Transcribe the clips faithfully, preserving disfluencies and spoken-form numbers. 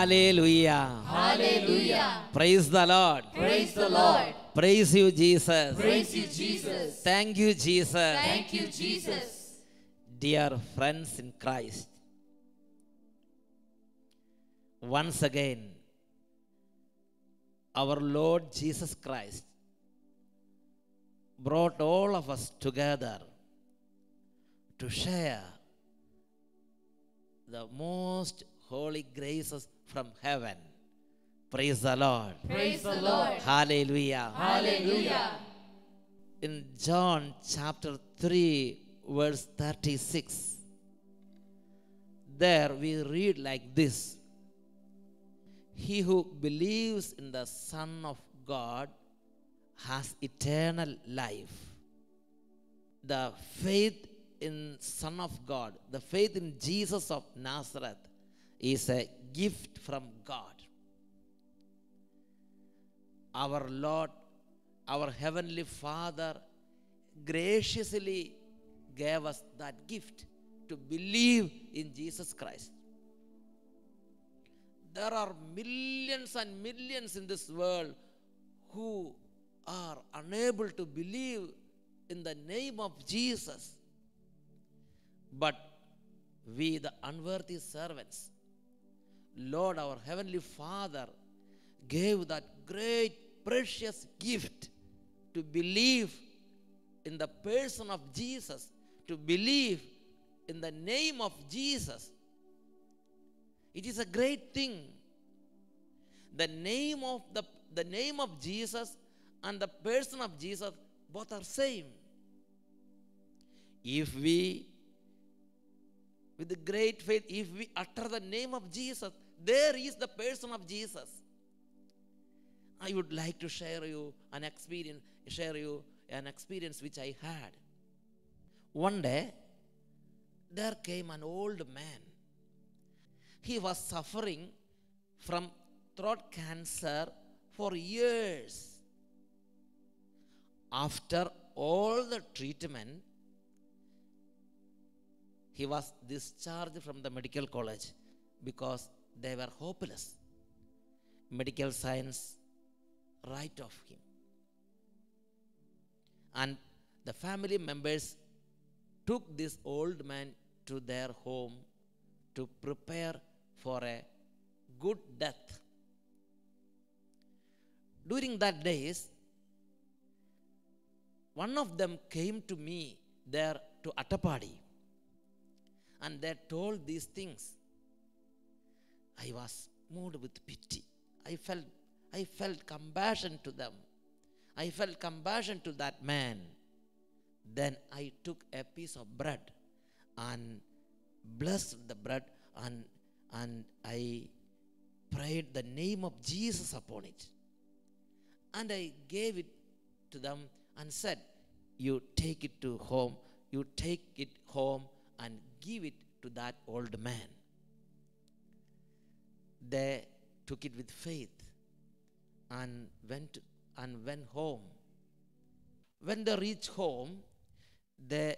Hallelujah. Hallelujah. Praise the Lord. Praise the Lord. Praise you, Jesus. Praise you, Jesus. Thank you, Jesus. Thank you, Jesus. Dear friends in Christ, once again, our Lord Jesus Christ brought all of us together to share the most holy graces from heaven. Praise the Lord. Praise the Lord. Hallelujah. Hallelujah. In John chapter three, verse thirty-six, there we read like this: He who believes in the Son of God has eternal life. The faith in Son of God, the faith in Jesus of Nazareth, is a gift from God. Our Lord, our Heavenly Father, graciously gave us that gift to believe in Jesus Christ. There are millions and millions in this world who are unable to believe in the name of Jesus. But we, the unworthy servants, Lord, our Heavenly Father, gave that great, precious gift to believe in the person of Jesus, to believe in the name of Jesus. It is a great thing. The name of, the, the name of Jesus and the person of Jesus both are same. If we With the great faith, if we utter the name of Jesus, there is the person of Jesus. I would like to share you an experience, share you an experience which I had. One day, there came an old man. He was suffering from throat cancer for years. After all the treatment, he was discharged from the medical college because they were hopeless. Medical science wrote off him. And the family members took this old man to their home to prepare for a good death. During that days, one of them came to me there to Attappadi. And they told these things. I was moved with pity. I felt, I felt compassion to them. I felt compassion to that man. Then I took a piece of bread and blessed the bread and, and I prayed the name of Jesus upon it. And I gave it to them and said, you take it to home, you take it home and give it to that old man. They took it with faith and went and went home. When they reached home, they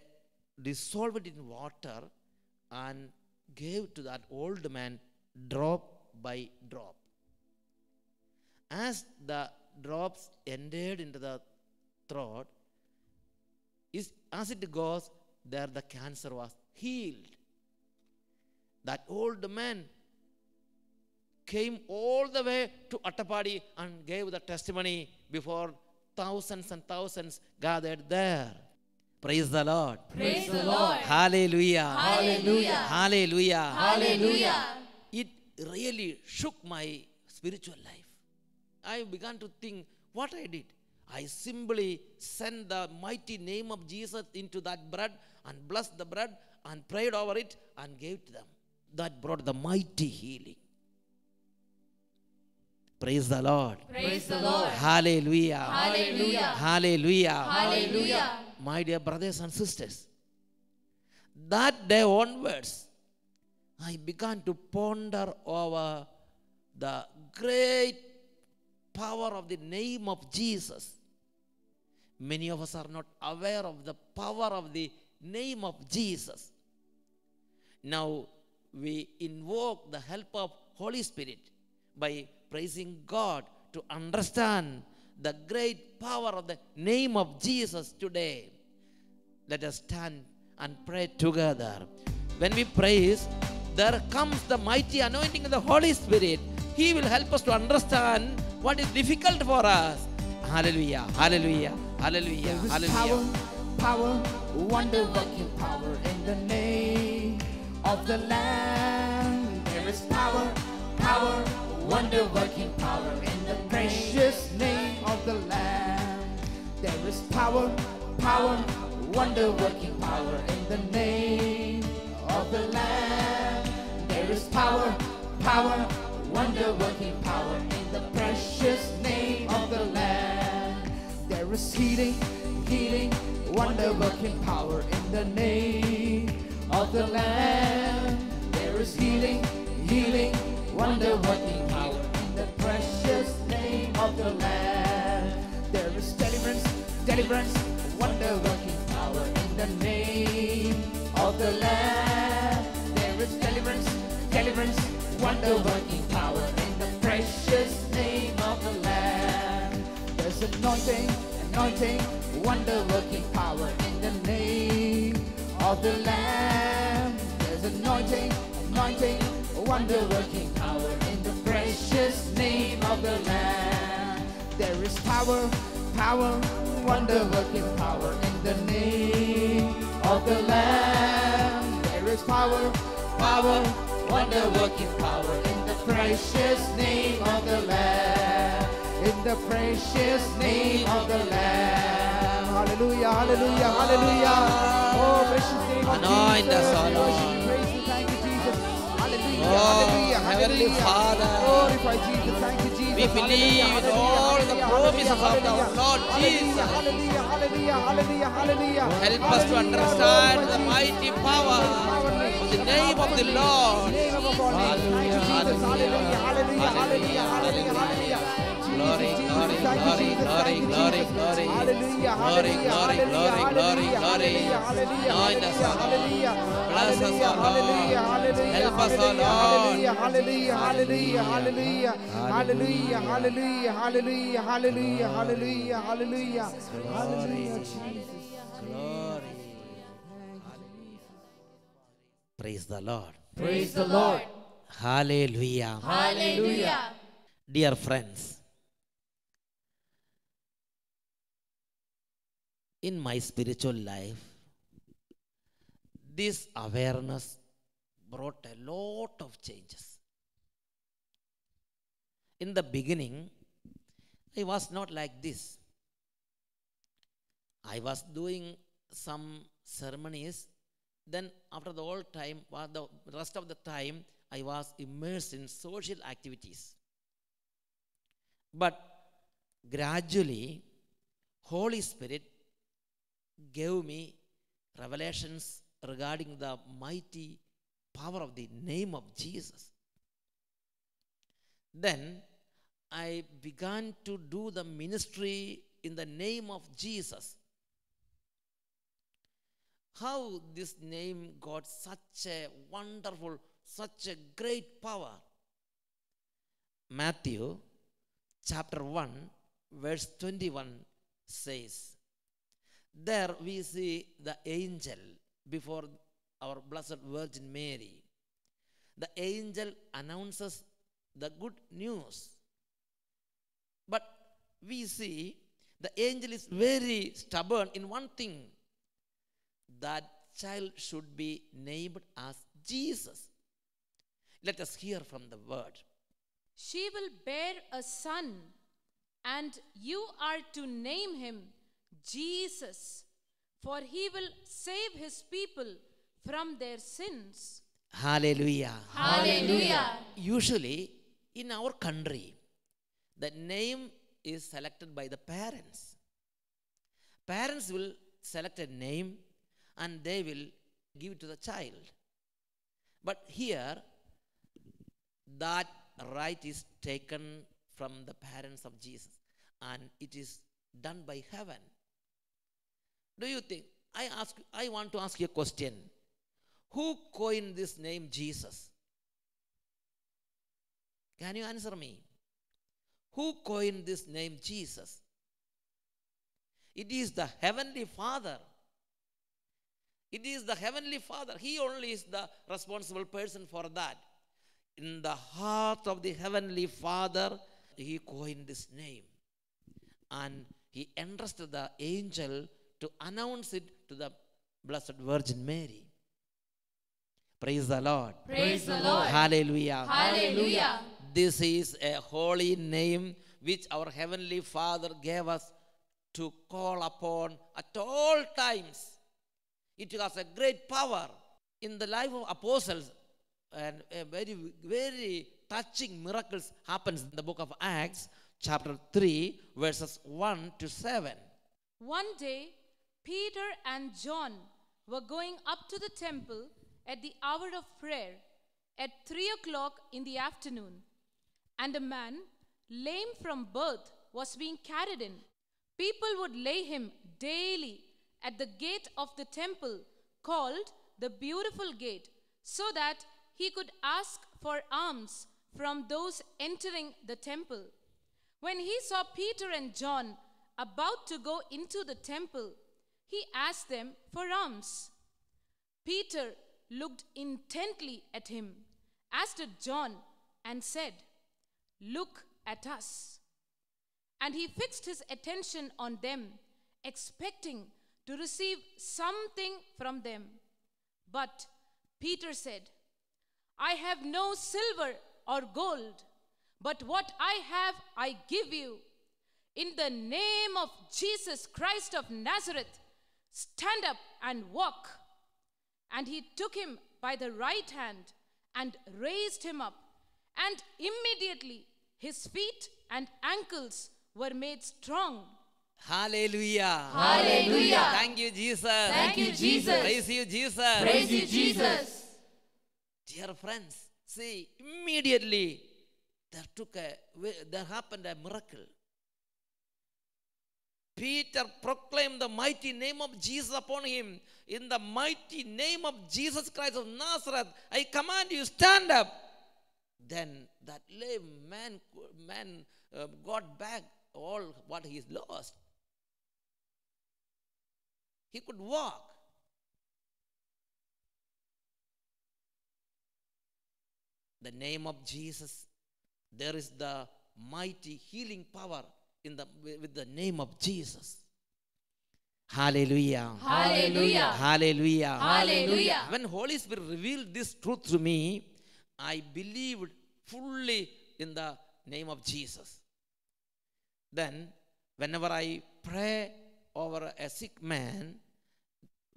dissolved it in water and gave to that old man drop by drop. As the drops entered into the throat, as it goes, there the cancer was healed. That old man came all the way to Attappadi and gave the testimony before thousands and thousands gathered there. Praise the Lord. Praise the Lord. Hallelujah. Hallelujah. Hallelujah. Hallelujah. It really shook my spiritual life. I began to think what I did. I simply sent the mighty name of Jesus into that bread and blessed the bread and prayed over it and gave it to them. That brought the mighty healing. Praise the Lord. Praise the Lord. Hallelujah. Hallelujah. Hallelujah. Hallelujah. My dear brothers and sisters, that day onwards, I began to ponder over the great power of the name of Jesus. Many of us are not aware of the power of the name of Jesus. Now we invoke the help of Holy Spirit by praising God to understand the great power of the name of Jesus today. Let us stand and pray together. When we praise, there comes the mighty anointing of the Holy Spirit. He will help us to understand what is difficult for us. Hallelujah, hallelujah, hallelujah, hallelujah. Power, power, wonder-working power in the name of the Lamb. There is power, power, wonder-working power in the precious name of the Lamb. There is power, power, wonder-working power in the name of the Lamb. There is power, power, wonder-working power in the precious name of the Lamb. There is healing, healing, wonder-working power in the name of the Lamb. There is healing, healing, wonder-working power in the precious name of the Lamb. There is deliverance, deliverance, wonder-working power in the name of the Lamb. There is deliverance, deliverance, wonder-working power in the precious name of the Lamb. There's anointing, anointing, wonder-working power in the name of the Lamb. There's anointing, anointing, wonder-working power in the precious name of the Lamb. There is power, power, wonder-working power in the name of the Lamb. There is power, power, wonder-working power in the precious name of the Lamb. In the precious name of the Lamb. Hallelujah, hallelujah, hallelujah. Oh, precious name of anoint Jesus. Anoint us, Lord. Praise you, thank you, Jesus. Hallelujah, oh, hallelujah, Heavenly hallelujah. Father. Glorify Jesus, thank you, Jesus. We believe in all the promises of the Lord Jesus. Hallelujah, hallelujah, hallelujah, hallelujah. Help us to understand the mighty power of the name of the Lord. Hallelujah, hallelujah, hallelujah, hallelujah. Glory, glory, glory, glory, glory, glory. Hallelujah, hallelujah, hallelujah, hallelujah, hallelujah, hallelujah, hallelujah. Help us, O Lord. Hallelujah, hallelujah, hallelujah, hallelujah, hallelujah, hallelujah, hallelujah, hallelujah, hallelujah. Hallelujah, Jesus. Glory. Praise the Lord. Praise the Lord. Hallelujah. Hallelujah. Dear friends, in my spiritual life, this awareness brought a lot of changes. In the beginning, I was not like this. I was doing some ceremonies. Then after the whole time, the rest of the time, I was immersed in social activities. But gradually, Holy Spirit gave me revelations regarding the mighty power of the name of Jesus. Then I began to do the ministry in the name of Jesus. How this name got such a wonderful, such a great power. Matthew chapter one, verse twenty-one says, there we see the angel before our Blessed Virgin Mary. The angel announces the good news. But we see the angel is very stubborn in one thing. That child should be named as Jesus. Let us hear from the word. She will bear a son, and you are to name him Jesus, for he will save his people from their sins. Hallelujah. Hallelujah. Usually, in our country, the name is selected by the parents. Parents will select a name and they will give it to the child. But here, that right is taken from the parents of Jesus, and it is done by heaven. Do you think, I ask, I want to ask you a question. Who coined this name Jesus? Can you answer me? Who coined this name Jesus? It is the Heavenly Father. It is the Heavenly Father. He only is the responsible person for that. In the heart of the Heavenly Father, He coined this name. And He entrusted the angel to announce it to the Blessed Virgin Mary. Praise the Lord. Praise the Lord. Hallelujah. Hallelujah. This is a holy name which our Heavenly Father gave us to call upon at all times. It has a great power. In the life of apostles, and a very, very touching miracles happens in the book of Acts, chapter three, verses one to seven. One day, Peter and John were going up to the temple at the hour of prayer at three o'clock in the afternoon. And a man, lame from birth, was being carried in. People would lay him daily at the gate of the temple called the Beautiful Gate, so that he could ask for alms from those entering the temple. When he saw Peter and John about to go into the temple, he asked them for alms. Peter looked intently at him, as did John, and said, "Look at us." And he fixed his attention on them, expecting to receive something from them. But Peter said, "I have no silver or gold, but what I have I give you. In the name of Jesus Christ of Nazareth, stand up and walk." And he took him by the right hand and raised him up, and immediately his feet and ankles were made strong. Hallelujah. Hallelujah. Thank you, Jesus. Thank you, Jesus. Praise you, Jesus. Praise you, Jesus. Dear friends, see, immediately there took a there happened a miracle. Peter proclaimed the mighty name of Jesus upon him. In the mighty name of Jesus Christ of Nazareth, I command you, stand up. Then that lame man, man uh, got back all what he lost. He could walk. The name of Jesus, there is the mighty healing power in the with the name of Jesus. Hallelujah. Hallelujah. Hallelujah. Hallelujah. When Holy Spirit revealed this truth to me, I believed fully in the name of Jesus. Then, whenever I pray over a sick man,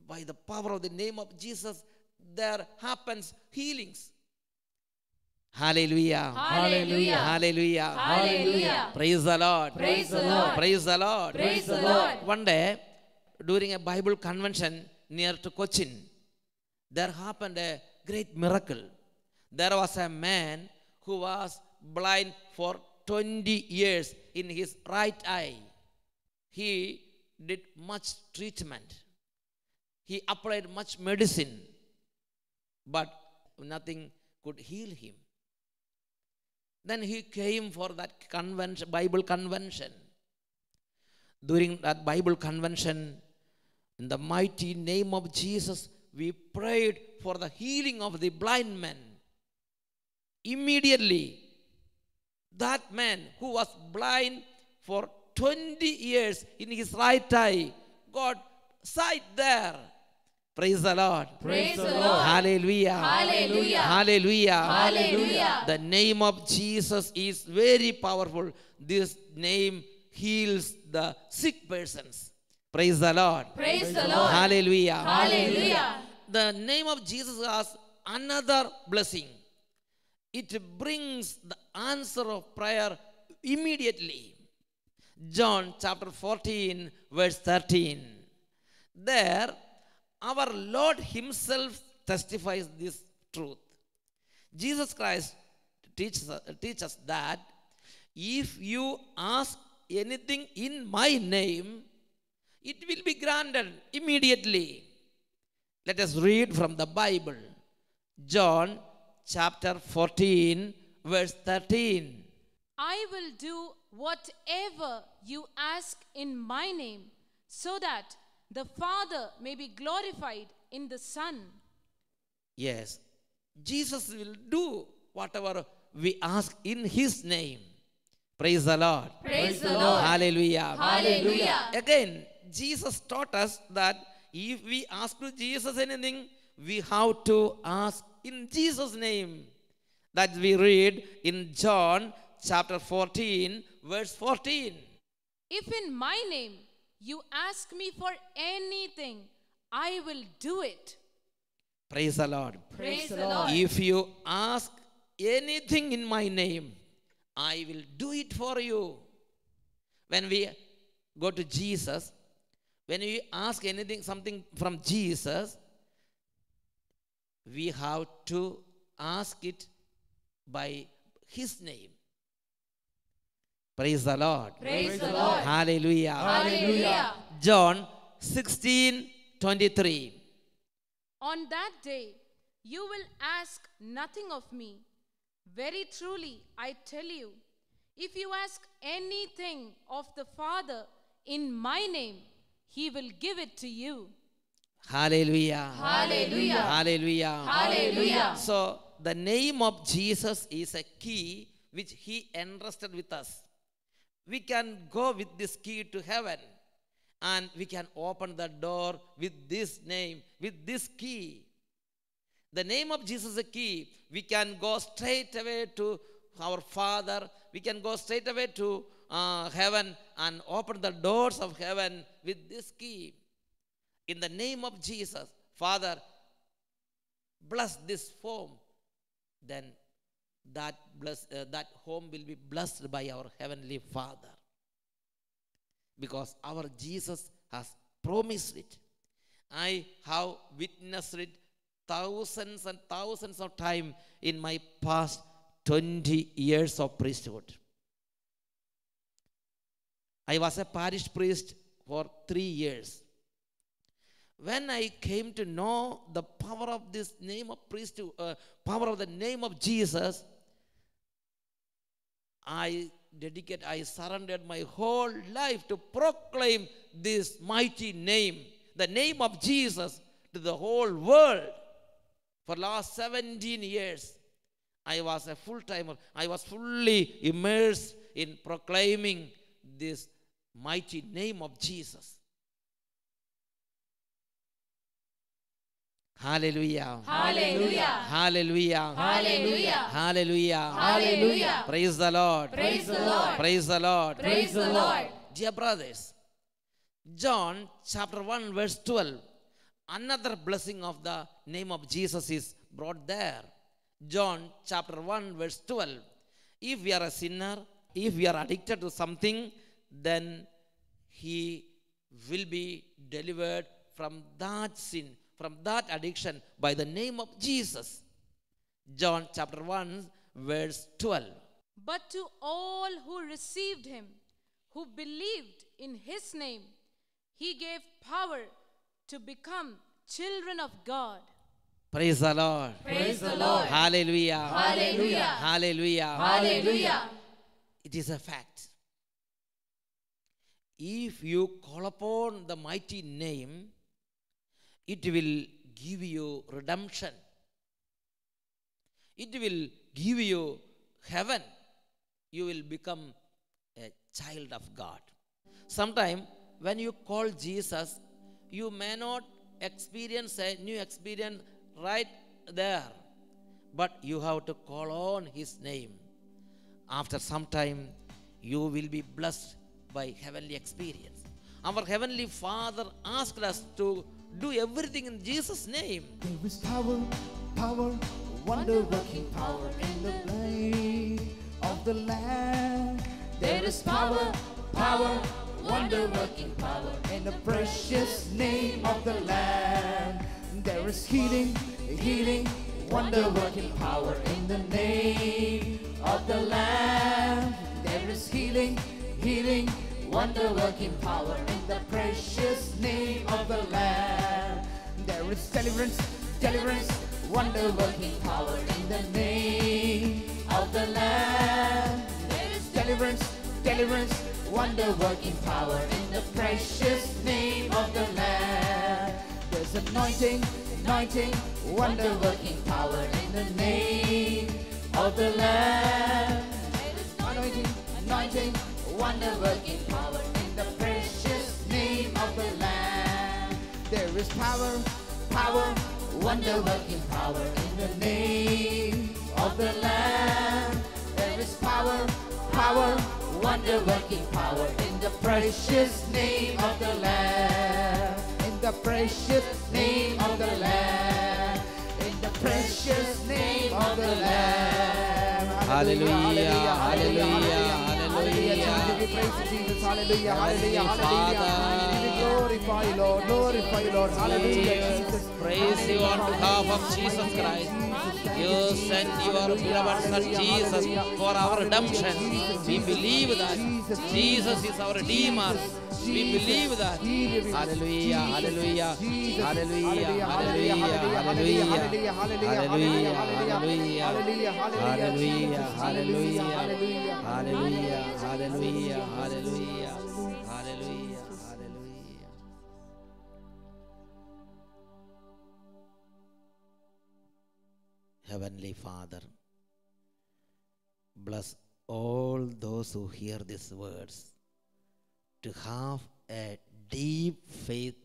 by the power of the name of Jesus, there happens healings. Hallelujah. Hallelujah. Hallelujah. Hallelujah. Praise the Lord. Praise the Lord. Praise the Lord. Praise the Lord. One day, during a Bible convention near to Cochin, there happened a great miracle. There was a man who was blind for twenty years in his right eye. He did much treatment. He applied much medicine, but nothing could heal him. Then he came for that convention, Bible convention. During that Bible convention, in the mighty name of Jesus, we prayed for the healing of the blind man. Immediately, that man who was blind for twenty years in his right eye got sight there. Praise the Lord. Praise the Lord. Hallelujah. Hallelujah. Hallelujah. Hallelujah. The name of Jesus is very powerful. This name heals the sick persons. Praise the Lord. Praise the Lord. Hallelujah. Hallelujah. The name of Jesus has another blessing. It brings the answer of prayer immediately. John chapter fourteen, verse thirteen. There, our Lord Himself testifies this truth. Jesus Christ teaches, teaches us that if you ask anything in my name, it will be granted immediately. Let us read from the Bible. John chapter fourteen, verse thirteen. I will do whatever you ask in my name, so that the Father may be glorified in the Son. Yes, Jesus will do whatever we ask in His name. Praise the Lord. Praise the Lord. Hallelujah. Hallelujah. Again, Jesus taught us that if we ask to Jesus anything, we have to ask in Jesus' name. That we read in John chapter fourteen, verse fourteen. If in my name you ask me for anything, I will do it. Praise the Lord. Praise the Lord. If you ask anything in my name, I will do it for you. When we go to Jesus, when we ask anything, something from Jesus, we have to ask it by His name. Praise the Lord. Praise the Lord. Hallelujah. Hallelujah. John sixteen twenty-three. On that day, you will ask nothing of me. Very truly, I tell you, if you ask anything of the Father in my name, He will give it to you. Hallelujah. Hallelujah. Hallelujah. Hallelujah. So, the name of Jesus is a key which He entrusted with us. We can go with this key to heaven, and we can open the door with this name, with this key. The name of Jesus is a key. We can go straight away to our Father. We can go straight away to uh, heaven and open the doors of heaven with this key. In the name of Jesus, Father, bless this home. Then that, bless, uh, that home will be blessed by our Heavenly Father, because our Jesus has promised it. I have witnessed it thousands and thousands of times in my past twenty years of priesthood. I was a parish priest for three years. When I came to know the power of this name of priesthood, uh, power of the name of Jesus, I dedicate, I surrendered my whole life to proclaim this mighty name, the name of Jesus, to the whole world. For last seventeen years, I was a full-timer. I was fully immersed in proclaiming this mighty name of Jesus. Hallelujah. Hallelujah. Hallelujah. Hallelujah. Hallelujah. Hallelujah. Praise the Lord. Praise the Lord. Praise the Lord. Praise the Lord. Dear brothers, John chapter one verse twelve. Another blessing of the name of Jesus is brought there. John chapter one verse twelve. If we are a sinner, if we are addicted to something, then He will be delivered from that sin, from that addiction, by the name of Jesus. John chapter one verse twelve. But to all who received Him, who believed in His name, He gave power to become children of God. Praise the Lord. Praise the Lord. Hallelujah. Hallelujah. Hallelujah. Hallelujah. It is a fact. If you call upon the mighty name, it will give you redemption. It will give you heaven. You will become a child of God. Sometimes when you call Jesus, you may not experience a new experience right there, but you have to call on His name. After some time, you will be blessed by heavenly experience. Our Heavenly Father asked us to do everything in Jesus' name. There is power, power, wonder-working power in the blood of the Lamb. There is power, power, wonder-working power in the precious name of the Lamb. There is healing, healing, wonder-working power in the name of the Lamb. There is healing, healing, wonder-working power in the precious name of the Lamb. There is deliverance, deliverance, wonder working power in the name of the Lamb. There is deliverance, deliverance, wonder working power in the precious name of the Lamb. There's anointing, anointing, wonder working power in the name of the Lamb. Anointing, anointing, wonder working power in the precious name of the Lamb. There is power, power, wonder working power in the name of the Lamb. There is power, power, wonder working power in the precious name of the Lamb. In the precious name of the Lamb. In the precious name of the Lamb. Hallelujah, hallelujah, hallelujah, hallelujah. Praise Jesus, hallelujah, hallelujah, hallelujah. Glorify you, Lord, glorify you, Lord, hallelujah, Jesus. Praise you on behalf of Jesus Christ. You sent your beloved Son Jesus for our redemption. We believe that Jesus is our Redeemer. We believe that. Hallelujah, hallelujah, hallelujah, hallelujah, hallelujah, hallelujah, hallelujah, hallelujah, hallelujah, hallelujah, hallelujah, hallelujah, hallelujah, hallelujah. Heavenly Father, bless all those who hear these words to have a deep faith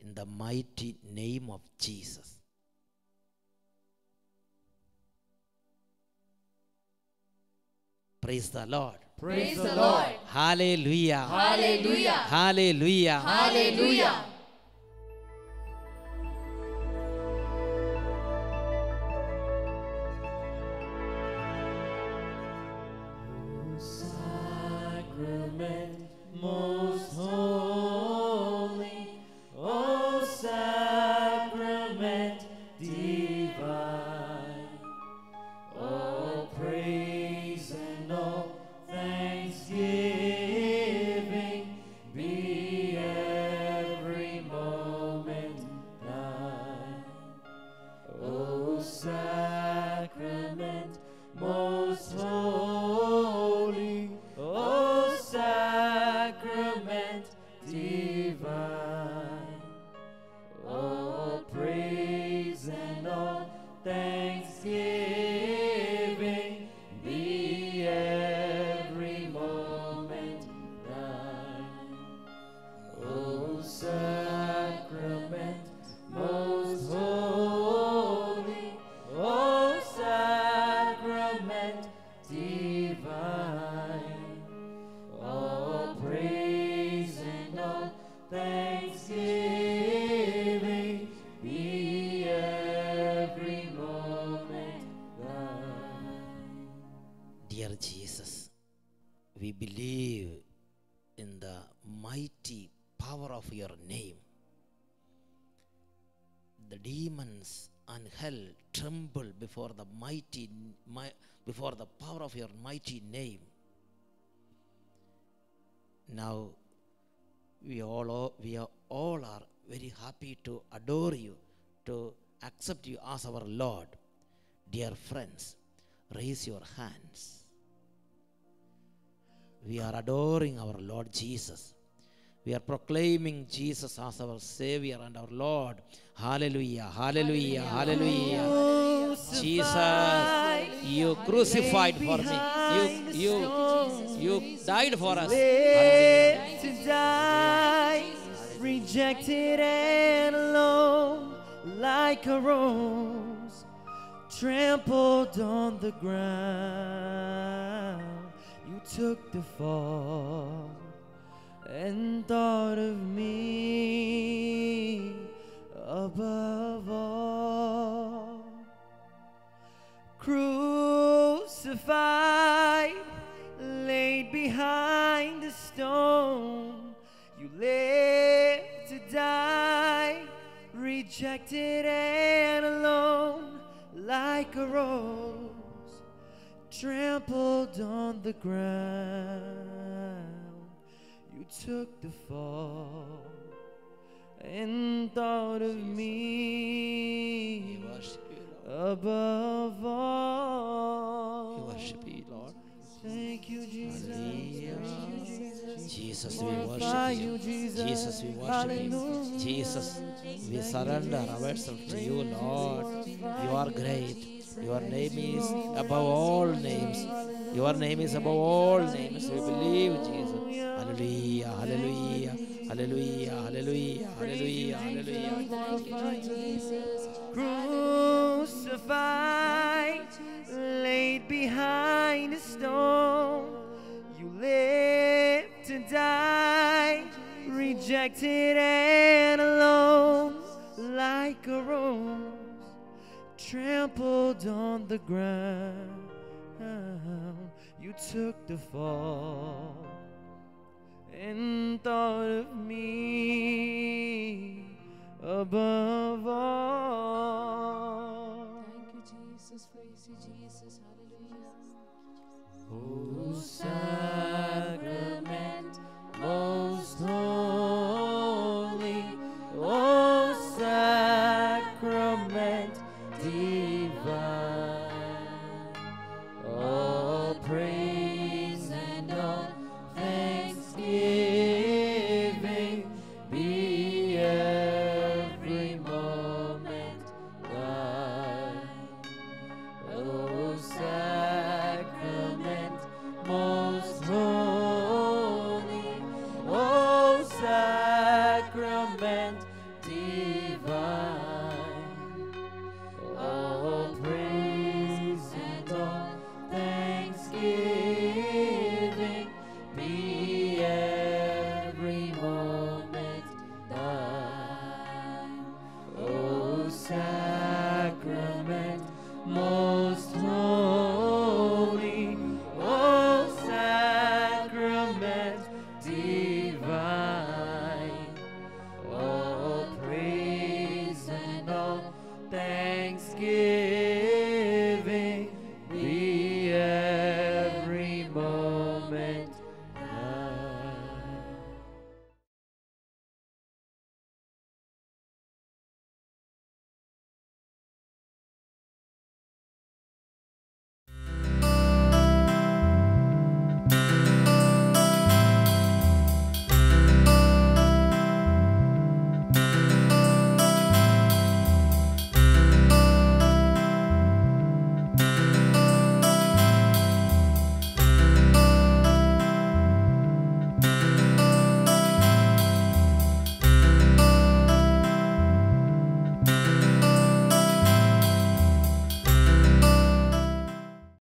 in the mighty name of Jesus. Praise the Lord. Praise the Lord. Hallelujah. Hallelujah. Hallelujah. Hallelujah. Most holy, O sacrament divine, all praise and all thanksgiving be every moment thine. O sacrament most holy, O sacrament divine, all praise and all thanksgiving be every moment thine. O sacrament most holy, O sacrament divine, all praise thanksgiving be every moment thine. Dear Jesus, we believe in the mighty power of your name. The demons and hell tremble before the mighty, my, before the power of your mighty name. Now, We all, we are, all are very happy to adore you, to accept you as our Lord. Dear friends, raise your hands. We are adoring our Lord Jesus. We are proclaiming Jesus as our Savior and our Lord. Hallelujah, hallelujah, hallelujah. Hallelujah. Jesus, you crucified for me. You, you, you died for us. Live to die, rejected and alone, like a rose, trampled on the ground. You took the fall and thought of me above all. Crucified, laid behind the stone, you lived to die, rejected and alone, like a rose, trampled on the ground. You took the fall and thought of me above above all. We worship you, Lord. Thank you, Jesus. Hallelujah. Thank you, Jesus. Jesus, we worship you. Jesus, we worship you. Jesus, we surrender ourselves to you, Lord. You are great. Your name is above all names. Your name is above all names. We believe, Jesus. Hallelujah, hallelujah, hallelujah, hallelujah, hallelujah, hallelujah. Crucified, laid behind a stone. You lived to die, rejected and alone, like a rose trampled on the ground. You took the fall and thought of me above all. Thank you, Jesus. Praise you, Jesus. Hallelujah.